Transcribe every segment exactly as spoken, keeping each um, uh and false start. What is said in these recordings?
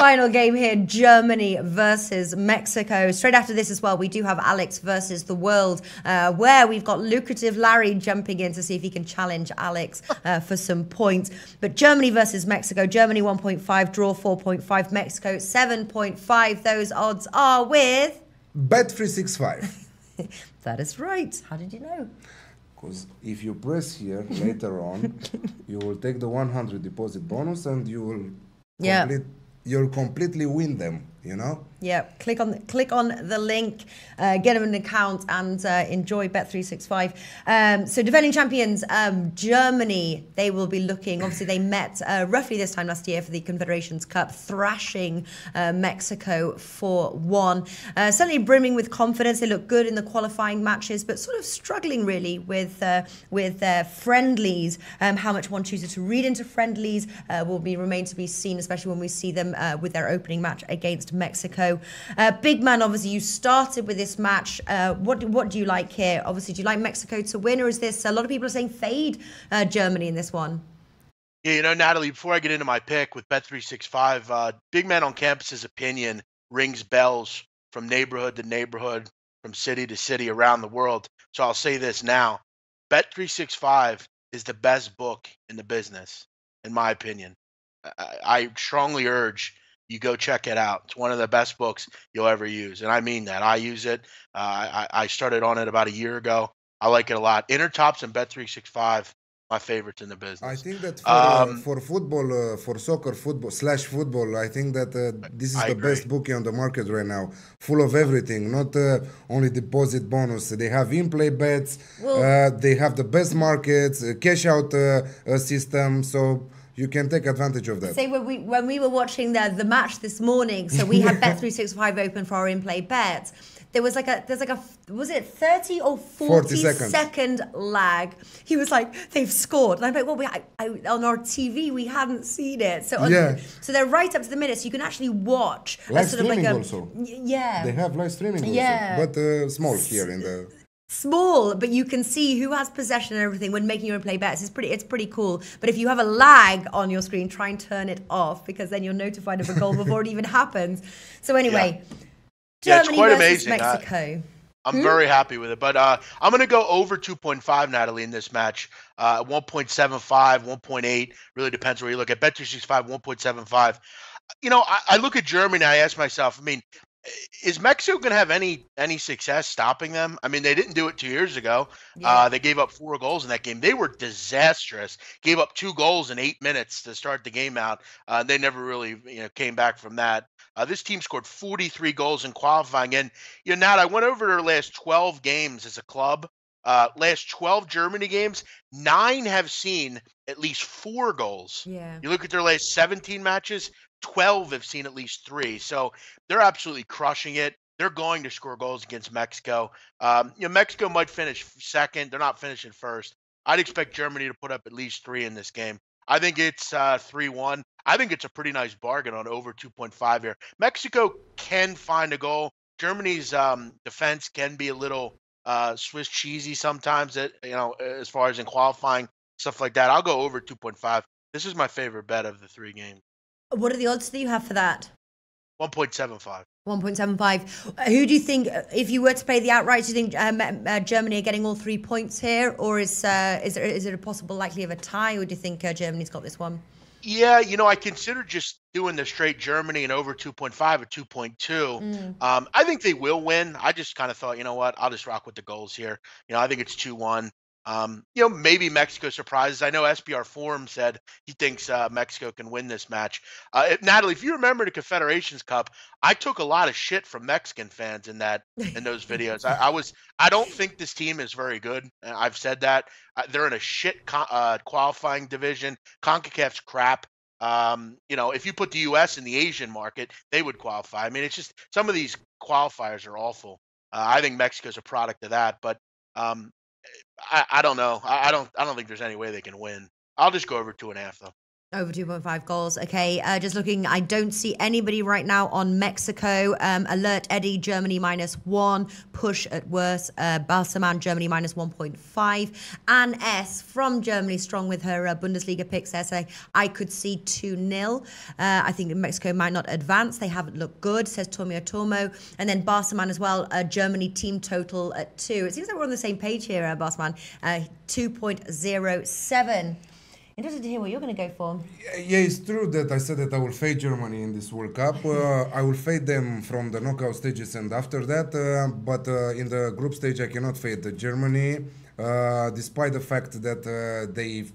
Final game here, Germany versus Mexico. Straight after this as well, we do have Alex versus the world, uh, where we've got lucrative Larry jumping in to see if he can challenge Alex uh, for some points. But Germany versus Mexico, Germany one point five, draw four point five, Mexico seven point five. Those odds are with... Bet three sixty-five. That is right. How did you know? Because if you press here later on, you will take the one hundred deposit bonus and you will complete, yeah. you'll completely win them, you know? Yeah, click on the, click on the link, uh, get them an account and uh, enjoy Bet three sixty-five. Um, so defending champions, um, Germany, they will be looking, obviously they met uh, roughly this time last year for the Confederations Cup, thrashing uh, Mexico four one. Uh, certainly brimming with confidence, they look good in the qualifying matches, but sort of struggling really with, uh, with their friendlies. Um, how much one chooses to read into friendlies uh, will be remain to be seen, especially when we see them uh, with their opening match against Mexico. Uh, big man, obviously, you started with this match. Uh, what, what do you like here? Obviously, do you like Mexico to win, or is this, a lot of people are saying fade uh, Germany in this one? Yeah, you know, Natalie, before I get into my pick with Bet three sixty-five, uh, big man on campus's opinion rings bells from neighborhood to neighborhood, from city to city around the world. So I'll say this now. Bet three sixty-five is the best book in the business, in my opinion. I, I strongly urge you go check it out. It's one of the best books you'll ever use. And I mean that. I use it. Uh, I, I started on it about a year ago. I like it a lot. Intertops and Bet three sixty-five, my favorites in the business. I think that for, um, uh, for football, uh, for soccer, football slash football, I think that uh, this is I the agree. best bookie on the market right now. Full of everything, not uh, only deposit bonus. They have in-play bets. Well, uh, they have the best markets, uh, cash-out uh, uh, system. So... you can take advantage of that. Say when we when we were watching the the match this morning, so we had Bet three sixty-five open for our in-play bets. There was like a there's like a was it thirty or forty, forty second lag. He was like, they've scored, and I'm like, well, we I, I, on our T V we hadn't seen it. So on, yeah. so they're right up to the minute, so you can actually watch live sort streaming of like a, also. Yeah, they have live streaming. Yeah, also, but uh, small here in the. Small, but you can see who has possession and everything when making your in-play bets. It's pretty, it's pretty cool. But if you have a lag on your screen, try and turn it off because then you're notified of a goal before it even happens. So anyway, yeah. Germany yeah, it's quite amazing. Mexico. I, I'm hmm? very happy with it. But uh, I'm going to go over two point five, Natalie, in this match. Uh, one point seven five, one point eight, really depends where you look at. Bet three sixty-five, one point seven five. You know, I, I look at Germany, I ask myself, I mean, is Mexico going to have any any success stopping them? I mean, they didn't do it two years ago. Yeah. Uh, they gave up four goals in that game. They were disastrous. Gave up two goals in eight minutes to start the game out. Uh, they never really, you know, came back from that. Uh, this team scored forty-three goals in qualifying. And, you know, Nat, I went over their last twelve games as a club. Uh, last twelve Germany games, nine have seen at least four goals. Yeah. You look at their last seventeen matches, twelve have seen at least three. So they're absolutely crushing it. They're going to score goals against Mexico. Um, you know, Mexico might finish second. They're not finishing first. I'd expect Germany to put up at least three in this game. I think it's uh, three one. I think it's a pretty nice bargain on over two point five here. Mexico can find a goal. Germany's um, defense can be a little... Uh, Swiss cheesy sometimes, that, you know, as far as in qualifying, stuff like that. I'll go over two point five. This is my favorite bet of the three games. What are the odds that you have for that? one point seven five. one point seven five. Uh, who do you think, if you were to play the outright, do you think um, uh, Germany are getting all three points here? Or is, uh, is, there, is it a possible likely of a tie? Or do you think uh, Germany's got this one? Yeah, you know, I consider just doing the straight Germany and over two point five or two point two. Mm. Um, I think they will win. I just kind of thought, you know what, I'll just rock with the goals here. You know, I think it's two one. Um, you know, maybe Mexico surprises. I know S B R Forum said he thinks uh, Mexico can win this match. Uh, if, Natalie, if you remember the Confederations Cup, I took a lot of shit from Mexican fans in that in those videos. I, I was I don't think this team is very good. I've said that. Uh, they're in a shit co uh, qualifying division. CONCACAF's crap. Um, you know, if you put the U S in the Asian market, they would qualify. I mean, it's just some of these qualifiers are awful. Uh, I think Mexico's a product of that, but. Um, I, I don't know. I, I don't. I don't think there's any way they can win. I'll just go over two and a half though. Over two point five goals. Okay, uh, just looking, I don't see anybody right now on Mexico. Um, alert Eddie, Germany minus one. Push at worst, uh, Barcelman, Germany minus one point five. Anne S from Germany, strong with her uh, Bundesliga picks there. So I could see two nil. Uh, I think Mexico might not advance. They haven't looked good, says Tomio Tomo. And then Barcelman as well, uh, Germany team total at two. It seems like we're on the same page here, uh, Barcelman. Uh, two point oh seven. Interested to hear what you're going to go for. Yeah, it's true that I said that I will fade Germany in this World Cup. Uh, I will fade them from the knockout stages and after that. Uh, but uh, in the group stage, I cannot fade Germany, uh, despite the fact that uh, they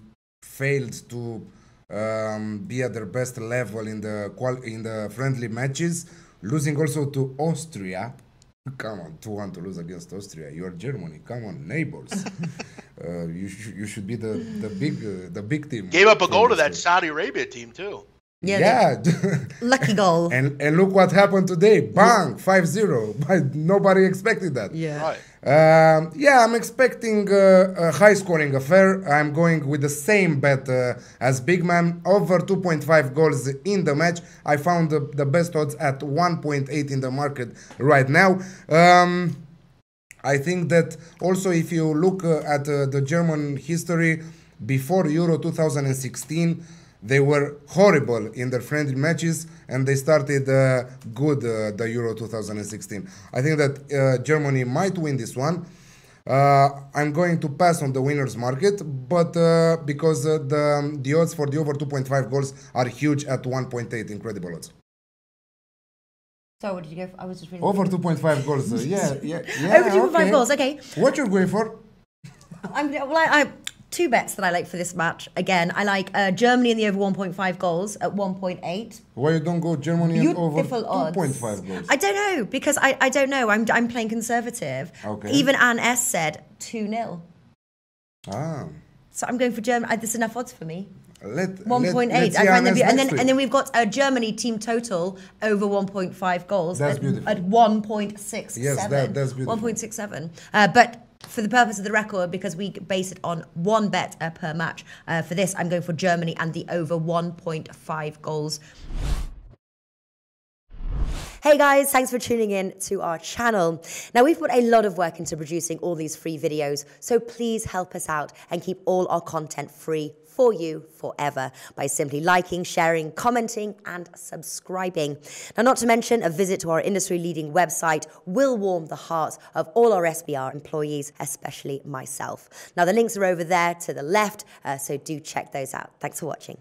failed to um, be at their best level in the qual in the friendly matches, losing also to Austria. Come on, two one to lose against Austria. You are Germany. Come on, neighbors. uh, you sh you should be the the big uh, the big team. Gave up a goal to that Saudi Arabia team too. Yeah, yeah. Lucky goal. And and look what happened today. Bang, five zero. But nobody expected that. Yeah. Right. Um, yeah, I'm expecting uh, a high scoring affair. I'm going with the same bet uh, as Big Man, over two point five goals in the match. I found the, the best odds at one point eight in the market right now. Um, I think that also if you look uh, at uh, the German history, before Euro two thousand sixteen, they were horrible in their friendly matches, and they started uh, good uh, the Euro two thousand sixteen. I think that uh, Germany might win this one. Uh, I'm going to pass on the winners market, but uh, because uh, the, the odds for the over two point five goals are huge at one point eight, incredible odds. So what did you go for? I was just reading over two point five goals. Uh, yeah, yeah, yeah. Over two point five okay. goals. Okay. What you're going for? I'm well, I. I Two bets that I like for this match. Again, I like uh, Germany in the over one point five goals at one point eight. Why you don't go Germany in over two point five goals? I don't know, because I, I don't know. I'm, I'm playing conservative. Okay. Even Anne S said two nil. Ah. So I'm going for Germany. I, there's enough odds for me. one point eight. And then and then we've got a Germany team total over one point five goals. That's at, beautiful. At one point six seven. Yes, that, that's beautiful. one point six seven. Uh, but... For the purpose of the record, because we base it on one bet uh, per match, uh, for this, I'm going for Germany and the over one point five goals. Hey guys, thanks for tuning in to our channel. Now, we've put a lot of work into producing all these free videos, so please help us out and keep all our content free for you forever by simply liking, sharing, commenting, and subscribing. Now, not to mention, a visit to our industry-leading website will warm the hearts of all our S B R employees, especially myself. Now, the links are over there to the left, uh, so do check those out. Thanks for watching.